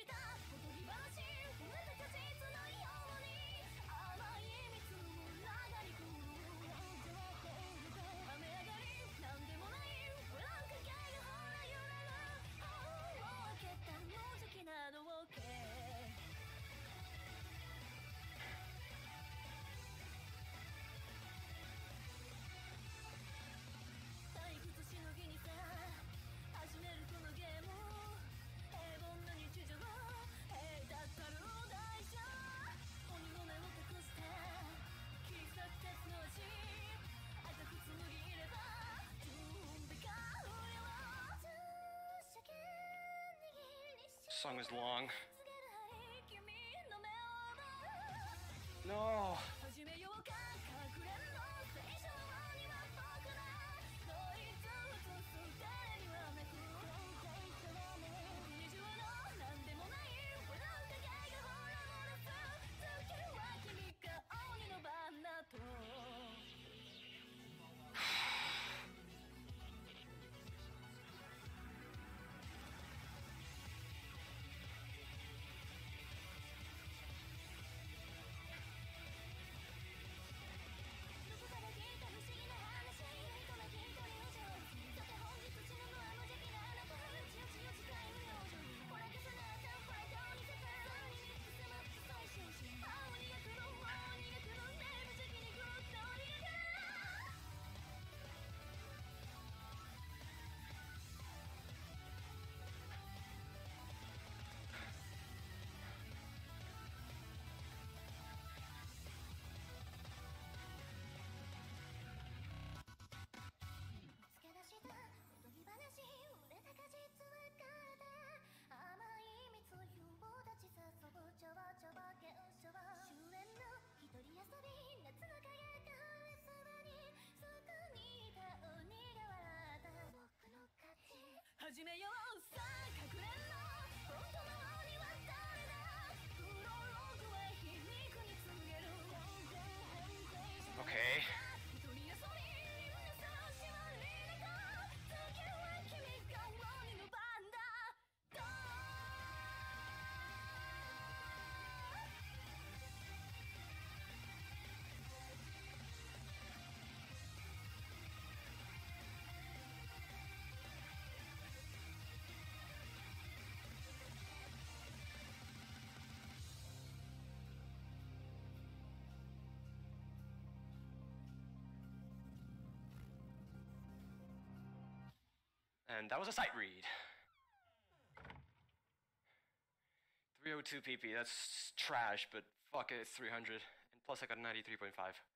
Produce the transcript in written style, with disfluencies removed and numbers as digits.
したおとぎ話生まれた実のように甘い蜜を流れ込む雨上がりなんでもないブランク街がほら揺れる青を開けた無邪気なのを受けしのぎにさ始めるこのゲーム平凡な日常だったる大事鬼の目を託して切り裂く鉄の足赤く紡ぎいれば準備が不要 Song is long No Okay. And that was a sight read. 302 PP, that's trash, but fuck it, it's 300. And plus I got 93.5.